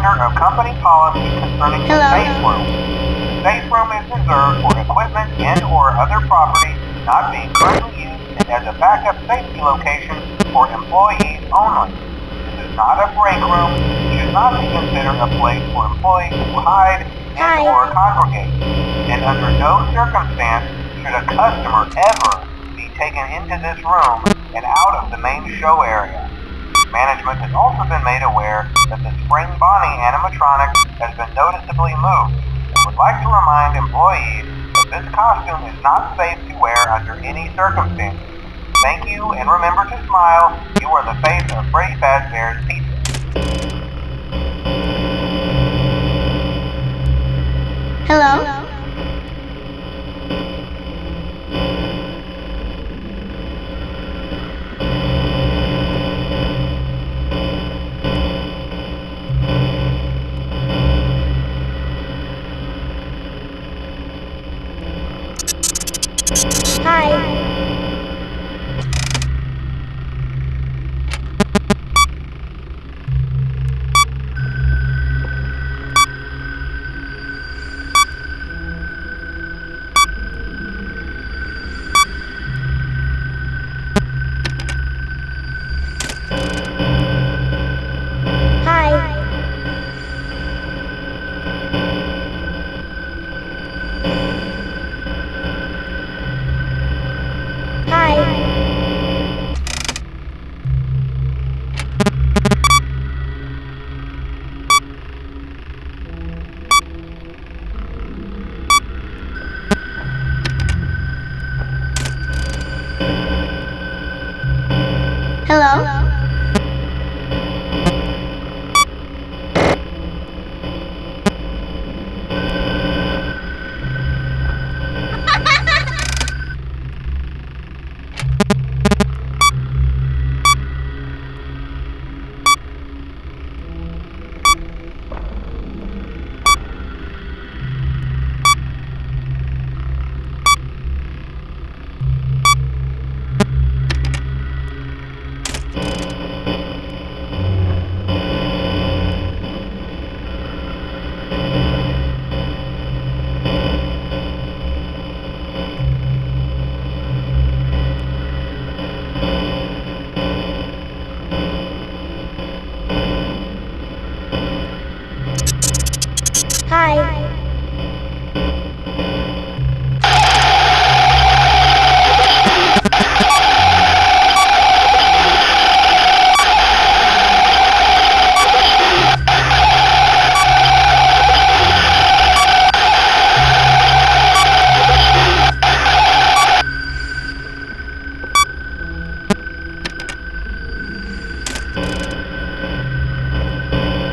reminder of company policy concerning the safe room. The safe room is reserved for equipment and or other property not being currently used and as a backup safety location for employees only. This is not a break room. It should not be considered a place for employees to hide and or congregate. And under no circumstance should a customer ever be taken into this room and out of the main show area. Management has also been made aware that the Spring Bonnie animatronic has been noticeably moved and would like to remind employees that this costume is not safe to wear under any circumstances. Thank you, and remember to smile. You are the face of Freddy Fazbear's Pizza. Hello? Hello?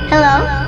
Hello?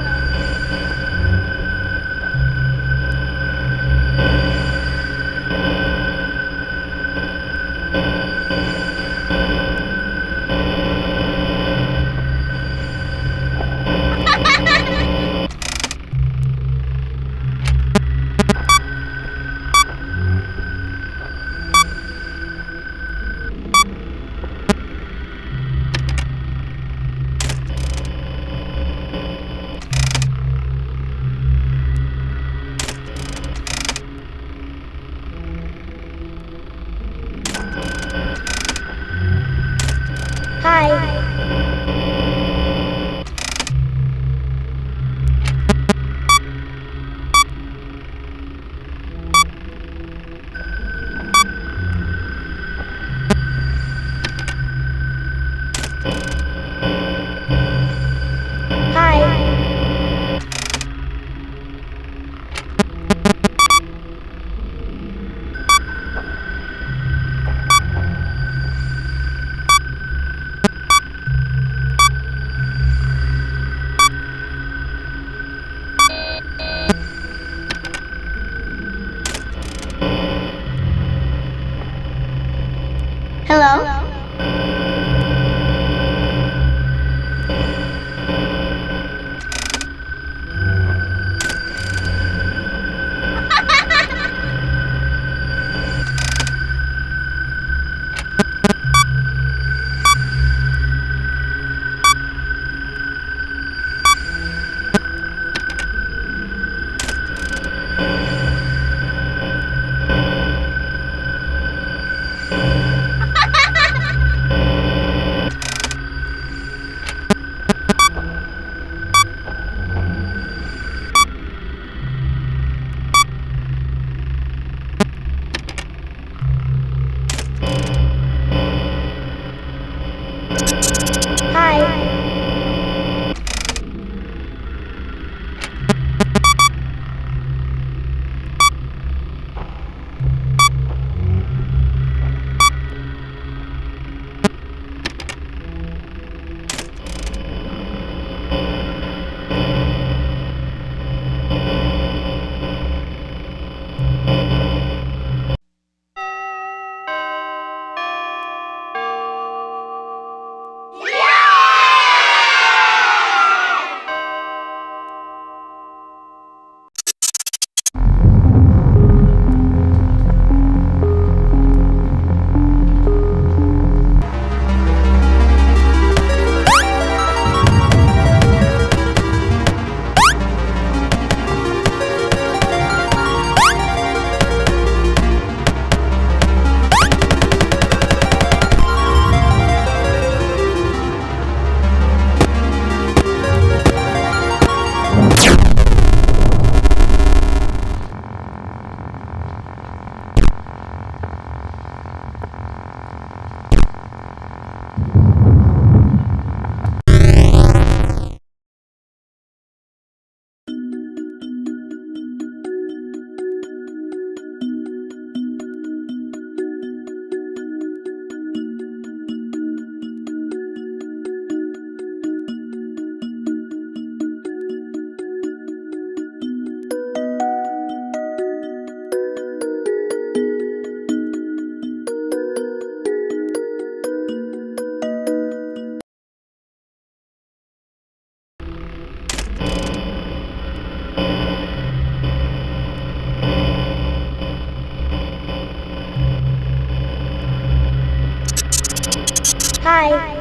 Hi.